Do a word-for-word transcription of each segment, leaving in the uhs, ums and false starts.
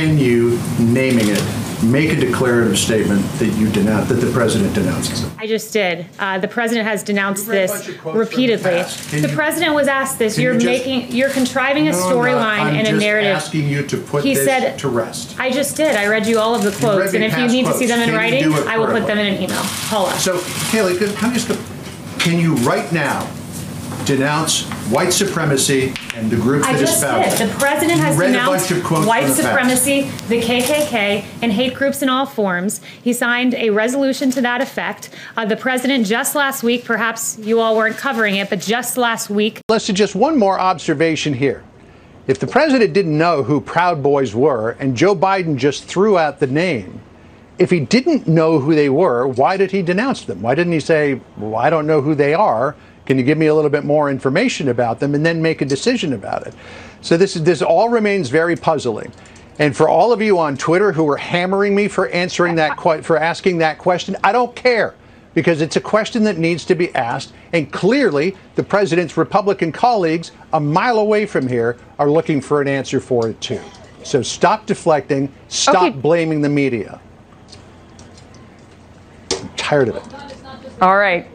continue naming it, make a declarative statement that you denounce, that the president denounces it? I just did. Uh, the president has denounced this repeatedly. The, the you, president was asked this. You're you just, making, you're contriving a no, storyline and a narrative. I'm just asking you to put he this said, to rest. I just did. I read you all of the quotes, and if you need quotes. to see them in can writing, I will put them in an email. Paula. So, Kayleigh, can, just, can you right now denounce white supremacy and the groups I that just espouse did. The president has denounced white supremacy, the K K K, and hate groups in all forms. He signed a resolution to that effect. Uh, the president just last week, perhaps you all weren't covering it, but just last week. Let's do just one more observation here. If the president didn't know who Proud Boys were and Joe Biden just threw out the name, if he didn't know who they were, why did he denounce them? Why didn't he say, well, I don't know who they are? Can you give me a little bit more information about them and then make a decision about it? So this is, this all remains very puzzling. And for all of you on Twitter who are hammering me for answering that for asking that question, I don't care, because it's a question that needs to be asked. And clearly, the president's Republican colleagues a mile away from here are looking for an answer for it, too. So stop deflecting. Stop okay. blaming the media. I'm tired of it. All right.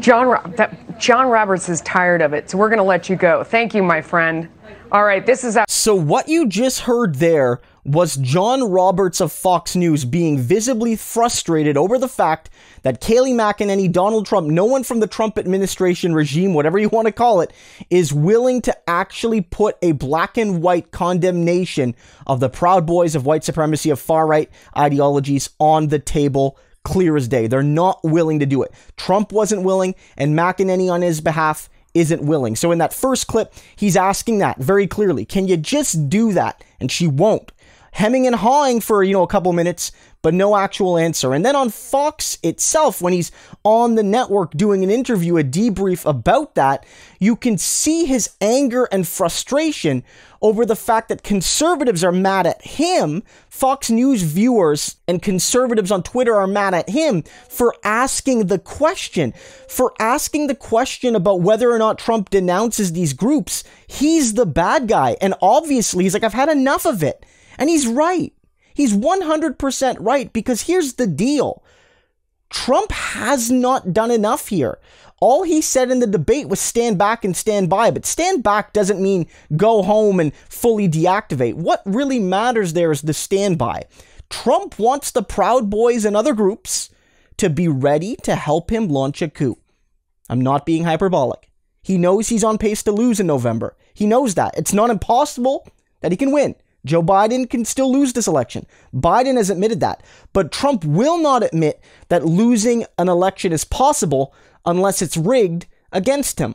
John Rob that John Roberts is tired of it, so we're going to let you go. Thank you, my friend. All right, this is... So what you just heard there was John Roberts of Fox News being visibly frustrated over the fact that Kayleigh McEnany, Donald Trump, no one from the Trump administration regime, whatever you want to call it, is willing to actually put a black and white condemnation of the Proud Boys, of white supremacy, of far-right ideologies on the table. Clear as day. They're not willing to do it. Trump wasn't willing, and McEnany on his behalf isn't willing. So in that first clip, he's asking that very clearly. Can you just do that? And she won't. Hemming and hawing for, you know, a couple minutes, but no actual answer. And then on Fox itself, when he's on the network doing an interview, a debrief about that, you can see his anger and frustration over the fact that conservatives are mad at him, Fox News viewers and conservatives on Twitter are mad at him for asking the question, for asking the question about whether or not Trump denounces these groups. He's the bad guy. And obviously, he's like, I've had enough of it. And he's right. He's one hundred percent right, because here's the deal. Trump has not done enough here. All he said in the debate was stand back and stand by, but stand back doesn't mean go home and fully deactivate. What really matters there is the standby. Trump wants the Proud Boys and other groups to be ready to help him launch a coup. I'm not being hyperbolic. He knows he's on pace to lose in November. He knows that. It's not impossible that he can win. Joe Biden can still lose this election. Biden has admitted that. But Trump will not admit that losing an election is possible unless it's rigged against him.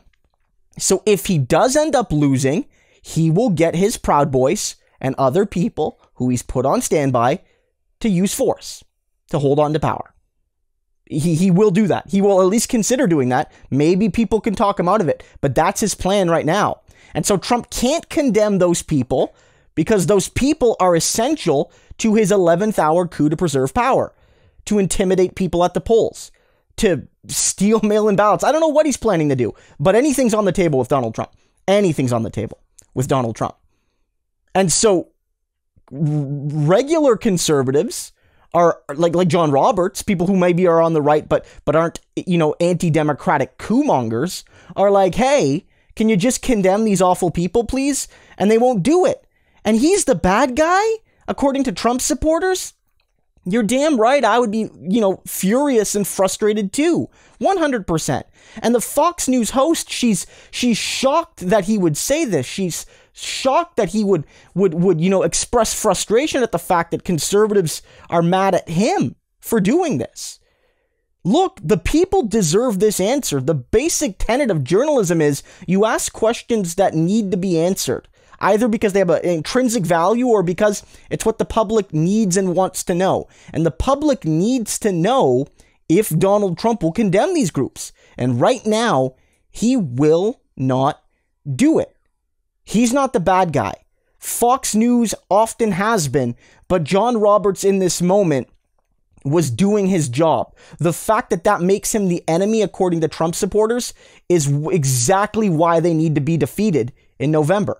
So if he does end up losing, he will get his Proud Boys and other people who he's put on standby to use force to hold on to power. He, he will do that. He will at least consider doing that. Maybe people can talk him out of it. But that's his plan right now. And so Trump can't condemn those people, because those people are essential to his eleventh hour coup to preserve power, to intimidate people at the polls, to steal mail-in ballots. I don't know what he's planning to do, but anything's on the table with Donald Trump. Anything's on the table with Donald Trump. And so regular conservatives are like like John Roberts, people who maybe are on the right but but aren't, you know, anti-democratic coup mongers, are like, hey, can you just condemn these awful people, please? And they won't do it. And he's the bad guy, according to Trump supporters? You're damn right. I would be, you know, furious and frustrated too. one hundred percent. And the Fox News host, she's she's shocked that he would say this. She's shocked that he would would would, you know, express frustration at the fact that conservatives are mad at him for doing this. Look, the people deserve this answer. The basic tenet of journalism is you ask questions that need to be answered, either because they have an intrinsic value or because it's what the public needs and wants to know. And the public needs to know if Donald Trump will condemn these groups. And right now, he will not do it. He's not the bad guy. Fox News often has been, but John Roberts in this moment was doing his job. The fact that that makes him the enemy, according to Trump supporters, is exactly why they need to be defeated in November.